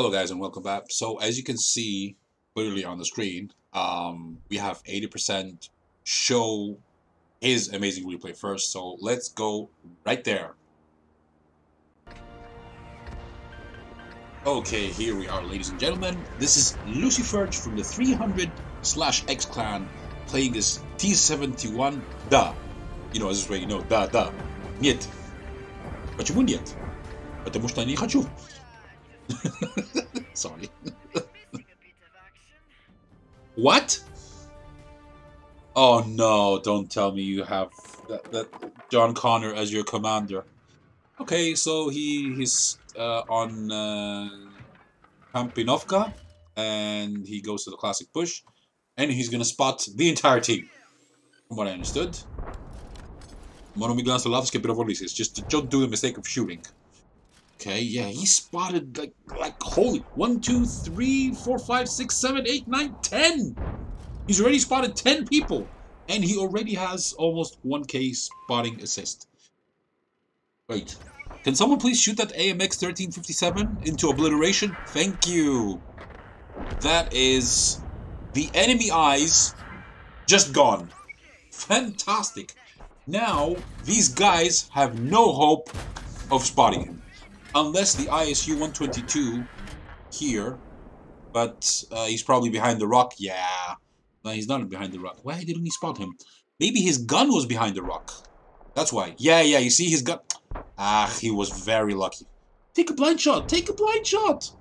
Hello guys and welcome back. So as you can see clearly on the screen, we have 80% show his amazing replay first. So let's go right there. Okay, here we are, ladies and gentlemen. This is lusiferj from the 300/X-Clan playing his T71. Duh. You know, this is where you know, duh, duh. Нет. Почему нет? Потому что не хочу. Sorry. What? Oh no, don't tell me you have that John Connor as your commander. Okay, so he's on Kampinovka, and he goes to the classic push, and he's gonna spot the entire team. From what I understood. Just don't do the mistake of shooting. Okay, yeah, he spotted like holy 1, 2, 3, 4, 5, 6, 7, 8, 9, 10. He's already spotted 10 people, and he already has almost 1K spotting assist. Wait, can someone please shoot that AMX 1357 into obliteration? Thank you. That is the enemy eyes just gone. Fantastic. Now these guys have no hope of spotting him. Unless the ISU-122 here, but he's probably behind the rock. Yeah, no, he's not behind the rock. Why didn't he spot him? Maybe his gun was behind the rock. That's why. Yeah, yeah, you see his gun. Ah, he was very lucky. Take a blind shot. Take a blind shot.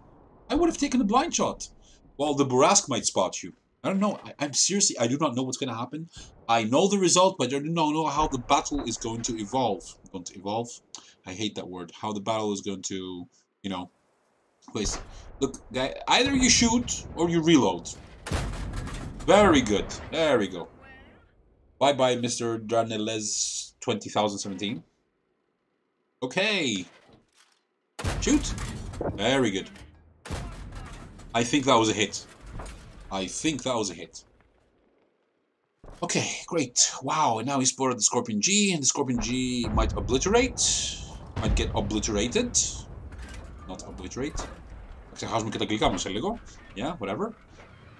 I would have taken a blind shot. Well, the Burrasque might spot you. I don't know. I'm seriously, I do not know what's going to happen. I know the result, but I do not know how the battle is going to evolve. Going to evolve? I hate that word. How the battle is going to, you know, place. Look, guy, either you shoot or you reload. Very good. There we go. Bye-bye, Mr. Draneles 20,017. Okay. Shoot. Very good. I think that was a hit. I think that was a hit. Okay, great. Wow, and now he spotted the Scorpion G, and the Scorpion G might obliterate. Might get obliterated. Not obliterate. Yeah, whatever.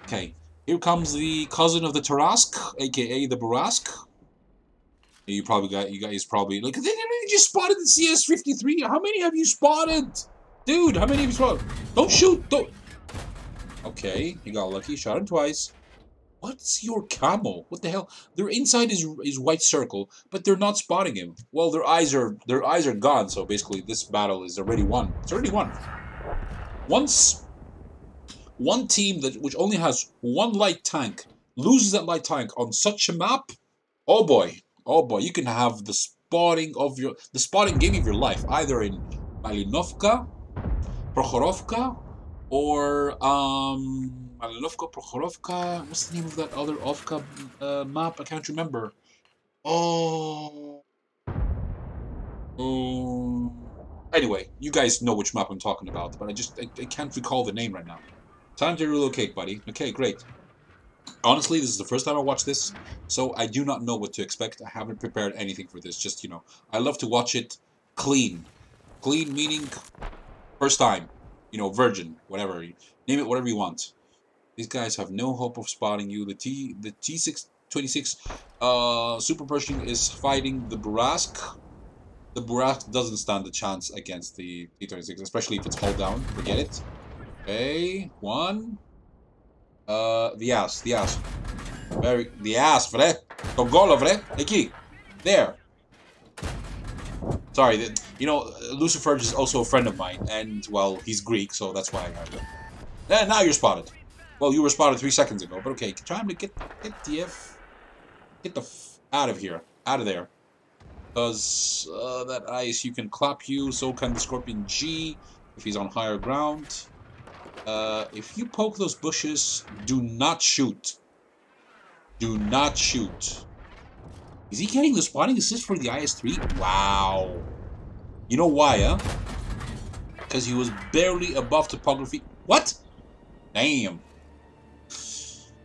Okay, here comes the cousin of the Tarasque, aka the Burrasque. You guys probably like, they just spotted the CS53. How many have you spotted? Dude, how many have you spotted? Don't shoot, don't. Okay, he got lucky, shot him twice. What's your camo? What the hell? They're inside his white circle, but they're not spotting him. Well, their eyes are gone, so basically this battle is already won. It's already won. Once one team which only has one light tank loses that light tank on such a map, oh boy, you can have the spotting game of your life, either in Malinovka, Prokhorovka, or Malinovka, Prokhorovka, what's the name of that other Ovka map? I can't remember. Oh. Anyway, you guys know which map I'm talking about, but I can't recall the name right now. Time to relocate, buddy. Okay, great. Honestly, this is the first time I watched this, so I do not know what to expect. I haven't prepared anything for this. Just, you know, I love to watch it clean. Clean meaning first time. You know, virgin, whatever. Name it whatever you want. These guys have no hope of spotting you. The T626 Super Pershing is fighting the Burrasque. The Burrasque doesn't stand a chance against the T36, especially if it's hull down. Forget it. Okay, one. The ass. Very, the ass, vre. Togolo, vre. Aquí. There. Sorry, you know, lusiferj is also a friend of mine, and, well, he's Greek, so that's why I got it. Now you're spotted. Well, you were spotted 3 seconds ago, but okay, trying to get the f out of here, out of there. Because that ice, you can clap you, so can the Scorpion G, if he's on higher ground. If you poke those bushes, do not shoot. Do not shoot. Is he getting the spotting assist for the IS-3? Wow. You know why, huh? Because he was barely above topography. What? Damn.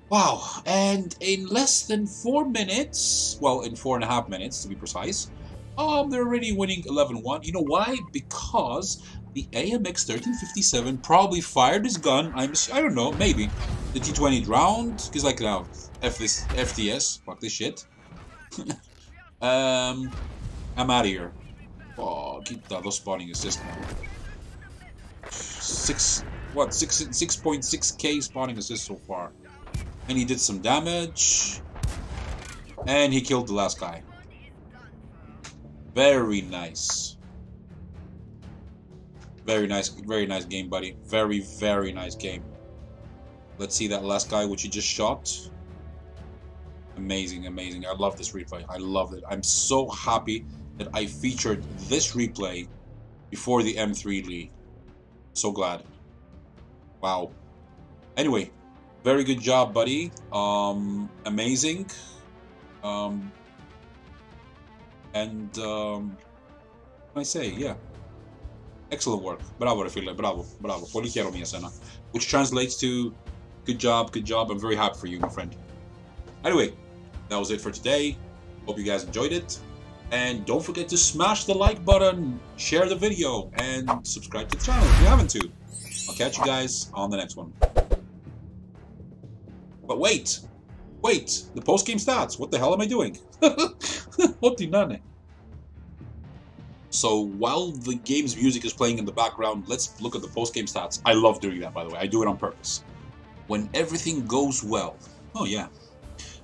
Wow. And in less than 4 minutes, well, in 4.5 minutes to be precise, they're already winning 11-1. You know why? Because the AMX 1357 probably fired this gun. I don't know, maybe. The T20 round, because like now, FDS, fuck this shit. I'm out of here. Oh, keep that those spawning assist now. 6.6k spawning assist so far. And he did some damage. And he killed the last guy. Very nice. Very nice game, buddy. Very nice game. Let's see that last guy which he just shot. Amazing, amazing. I love this replay. I love it. I'm so happy that I featured this replay before the M3 Lee. So glad. Wow. Anyway, very good job, buddy. Amazing. I say, yeah. Excellent work. Bravo, Refila. Bravo, bravo. Polichero mia sana. Which translates to good job, good job. I'm very happy for you, my friend. Anyway, that was it for today. Hope you guys enjoyed it. And don't forget to smash the like button, share the video, and subscribe to the channel if you haven't to. I'll catch you guys on the next one. But wait! Wait! The post-game stats! What the hell am I doing? So, while the game's music is playing in the background, let's look at the post-game stats. I love doing that, by the way. I do it on purpose. When everything goes well. Oh, yeah.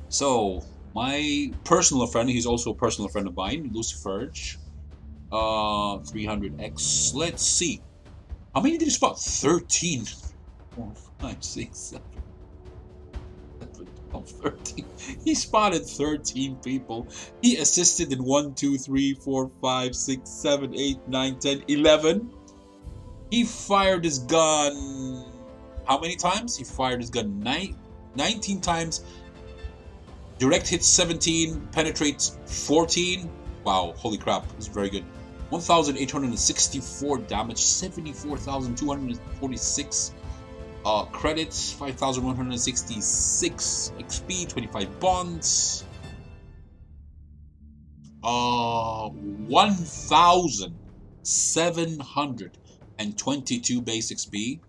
So, my personal friend, he's also a personal friend of mine, lusiferj, 300x. Let's see. How many did he spot? 13. 4, 5, 6, 7, 7, 12, 13. He spotted 13 people. He assisted in 1, 2, 3, 4, 5, 6, 7, 8, 9, 10, 11. He fired his gun... How many times? He fired his gun 19 times. Direct hits 17, penetrates 14. Wow, holy crap, it's very good. 1,864 damage, 74,246 credits, 5,166 XP, 25 bonds, 1,722 base XP,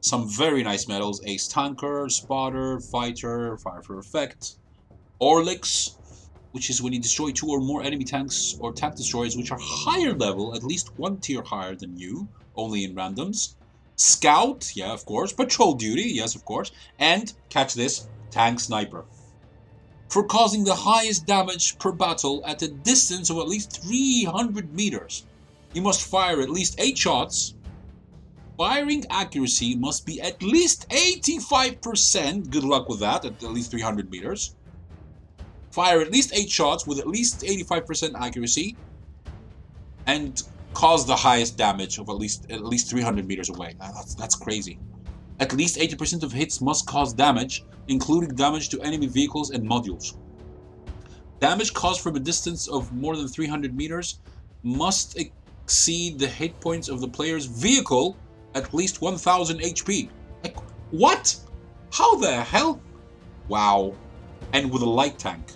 some very nice medals, Ace Tanker, Spotter, Fighter, Fire for Effect, Orlix, which is when you destroy 2 or more enemy tanks or tank destroyers which are higher level, at least 1 tier higher than you, only in randoms. Scout, yeah, of course. Patrol duty, yes, of course. And, catch this, tank sniper. For causing the highest damage per battle at a distance of at least 300 meters. You must fire at least 8 shots. Firing accuracy must be at least 85%. Good luck with that, at least 300 meters. Fire at least 8 shots with at least 85% accuracy and cause the highest damage of at least 300 meters away. That's crazy. At least 80% of hits must cause damage, including damage to enemy vehicles and modules. Damage caused from a distance of more than 300 meters must exceed the hit points of the player's vehicle at least 1000 HP. Like, what? How the hell? Wow. And with a light tank.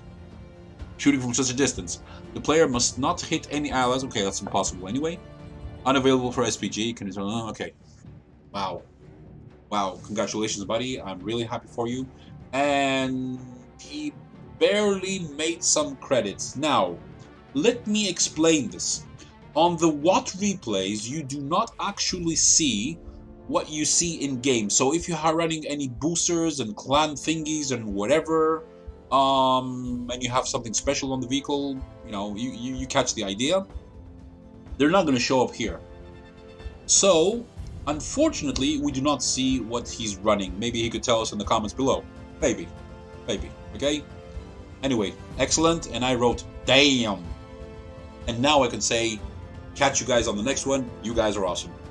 Shooting from such a distance. The player must not hit any allies. Okay, that's impossible anyway. Unavailable for SPG. Can you... Okay. Wow. Wow. Congratulations, buddy. I'm really happy for you. And he barely made some credits. Now, let me explain this. On the what replays, you do not actually see what you see in game. So if you are running any boosters and clan thingies and whatever, and you have something special on the vehicle, you know, you catch the idea. They're not going to show up here. So, unfortunately, we do not see what he's running. Maybe he could tell us in the comments below. Maybe. Maybe. Okay? Anyway, excellent. And I wrote, damn. And now I can say, catch you guys on the next one. You guys are awesome.